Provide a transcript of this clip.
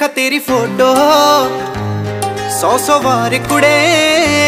देखा तेरी फोटो 100 बार कुड़े।